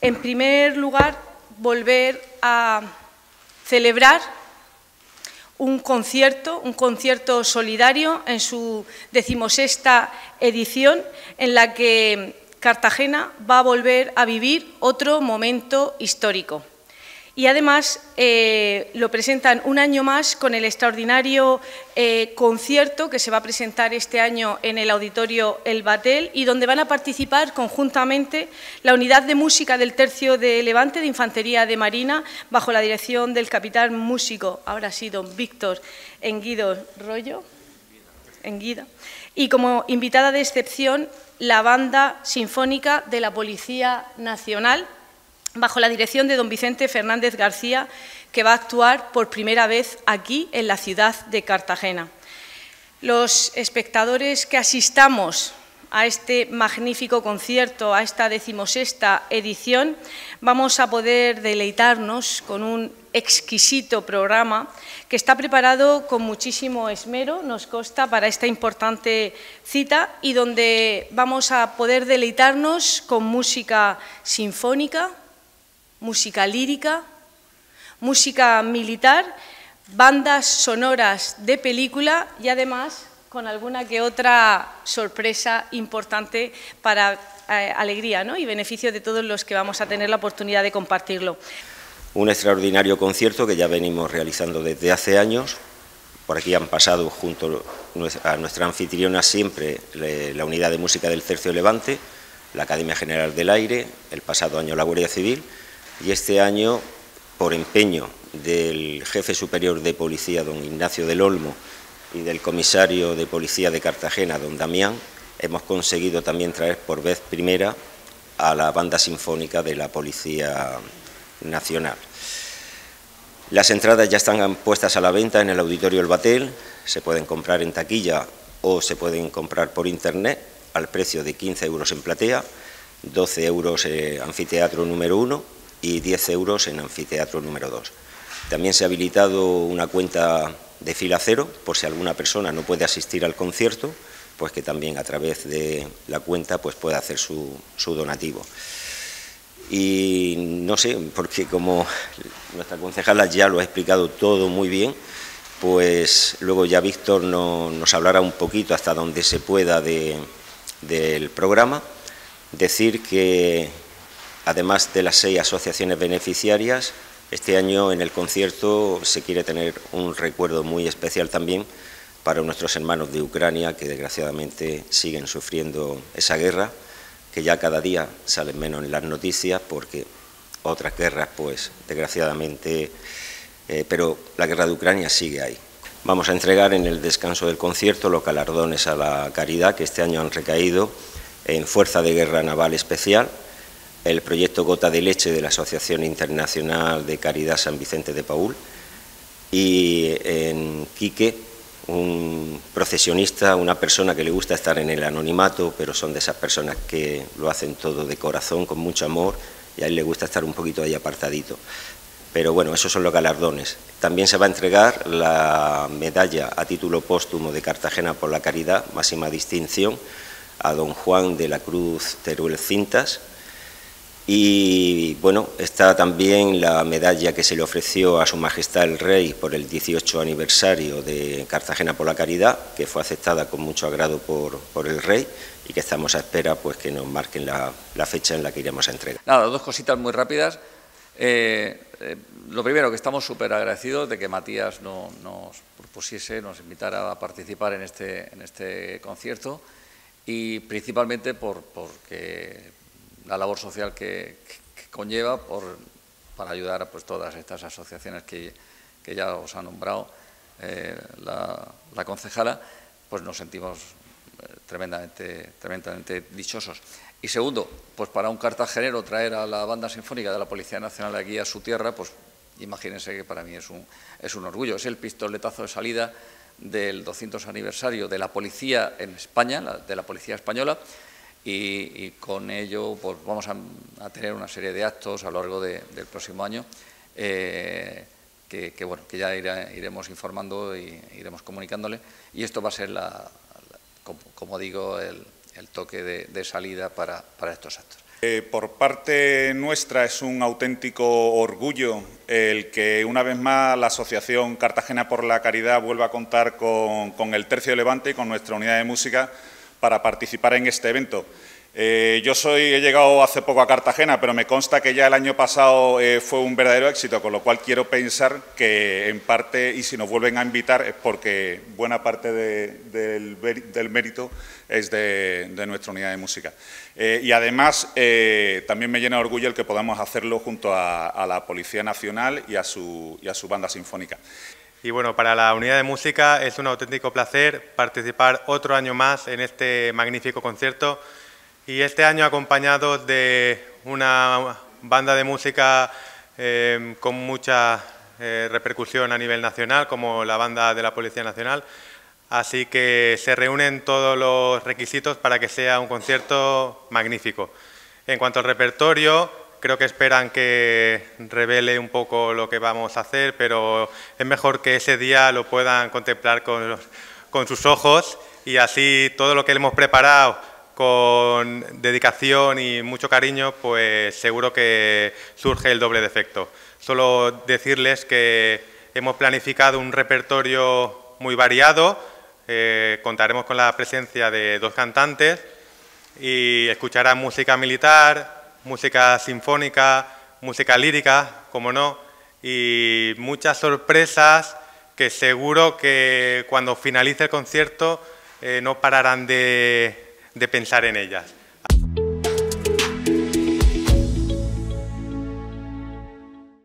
En primer lugar, volver a celebrar un concierto solidario en su 16ª edición, en la que Cartagena va a volver a vivir otro momento histórico. Y además lo presentan un año más con el extraordinario concierto que se va a presentar este año en el Auditorio El Batel, y donde van a participar conjuntamente la Unidad de Música del Tercio de Levante de Infantería de Marina, bajo la dirección del capitán músico, ahora sí, don Víctor Enguídanos, y como invitada de excepción la Banda Sinfónica de la Policía Nacional, bajo la dirección de don Vicente Fernández García, que va a actuar por primera vez aquí, en la ciudad de Cartagena. Los espectadores que asistamos a este magnífico concierto, a esta 16ª edición, vamos a poder deleitarnos con un exquisito programa que está preparado con muchísimo esmero, nos consta, para esta importante cita, y donde vamos a poder deleitarnos con música sinfónica, música lírica, música militar, bandas sonoras de película y además con alguna que otra sorpresa importante para alegría, ¿no?, y beneficio de todos los que vamos a tener la oportunidad de compartirlo. Un extraordinario concierto que ya venimos realizando desde hace años. Por aquí han pasado junto a nuestra anfitriona siempre la Unidad de Música del Tercio de Levante, la Academia General del Aire, el pasado año la Guardia Civil, y este año, por empeño del jefe superior de policía, don Ignacio del Olmo, y del comisario de policía de Cartagena, don Damián, hemos conseguido también traer por vez primera a la Banda Sinfónica de la Policía Nacional. Las entradas ya están puestas a la venta en el Auditorio El Batel, se pueden comprar en taquilla o se pueden comprar por internet al precio de 15 euros en platea, 12 euros en anfiteatro número 1... y 10 euros en anfiteatro número 2. También se ha habilitado una cuenta de fila cero, por si alguna persona no puede asistir al concierto, pues que también a través de la cuenta pues pueda hacer su donativo. Y no sé, porque como nuestra concejala ya lo ha explicado todo muy bien, pues luego ya Víctor nos hablará un poquito hasta donde se pueda del programa. Decir que además de las 6 asociaciones beneficiarias, este año en el concierto se quiere tener un recuerdo muy especial también para nuestros hermanos de Ucrania, que desgraciadamente siguen sufriendo esa guerra, que ya cada día salen menos en las noticias, porque otras guerras, pues desgraciadamente, pero la guerra de Ucrania sigue ahí. Vamos a entregar en el descanso del concierto los galardones a la caridad, que este año han recaído en Fuerza de Guerra Naval Especial, el proyecto Gota de Leche de la Asociación Internacional de Caridad San Vicente de Paúl, y en Quique, un procesionista, una persona que le gusta estar en el anonimato, pero son de esas personas que lo hacen todo de corazón, con mucho amor, y a él le gusta estar un poquito ahí apartadito. Pero bueno, esos son los galardones. También se va a entregar la medalla a título póstumo de Cartagena por la Caridad, máxima distinción, a don Juan de la Cruz Teruel Cintas. Y bueno, está también la medalla que se le ofreció a su majestad el rey por el 18 aniversario de Cartagena por la Caridad, que fue aceptada con mucho agrado por el rey, y que estamos a espera pues que nos marquen la fecha en la que iremos a entregar. Nada, dos cositas muy rápidas. Lo primero, que estamos súper agradecidos de que Matías nos propusiese, nos invitara a participar en este concierto, y principalmente porque la labor social que conlleva para ayudar a pues, todas estas asociaciones que ya os ha nombrado la concejala, pues nos sentimos tremendamente dichosos. Y segundo, pues para un cartagenero traer a la Banda Sinfónica de la Policía Nacional aquí a su tierra, pues imagínense que para mí es un orgullo. Es el pistoletazo de salida del 200 aniversario de la policía en España, de la policía española, y con ello pues, vamos a tener una serie de actos a lo largo del próximo año que bueno, que ya iremos informando y iremos comunicándole, y esto va a ser, como digo, el toque de salida para estos actos. Por parte nuestra es un auténtico orgullo el que una vez más la Asociación Cartagena por la Caridad vuelva a contar con el Tercio de Levante y con nuestra Unidad de Música para participar en este evento. He llegado hace poco a Cartagena, pero me consta que ya el año pasado fue un verdadero éxito, con lo cual quiero pensar que en parte, y si nos vuelven a invitar, es porque buena parte del mérito es de nuestra Unidad de Música. Y además, también me llena de orgullo el que podamos hacerlo junto a la Policía Nacional y a su banda sinfónica. Y bueno, para la Unidad de Música es un auténtico placer participar otro año más en este magnífico concierto. Y este año acompañados de una banda de música con mucha repercusión a nivel nacional, como la Banda de la Policía Nacional. Así que se reúnen todos los requisitos para que sea un concierto magnífico. En cuanto al repertorio, creo que esperan que revele un poco lo que vamos a hacer, pero es mejor que ese día lo puedan contemplar con sus ojos, y así todo lo que le hemos preparado con dedicación y mucho cariño, pues seguro que surge el doble de efecto. Solo decirles que hemos planificado un repertorio muy variado, contaremos con la presencia de 2 cantantes y escucharán música militar, música sinfónica, música lírica, como no, y muchas sorpresas que seguro que cuando finalice el concierto no pararán de pensar en ellas.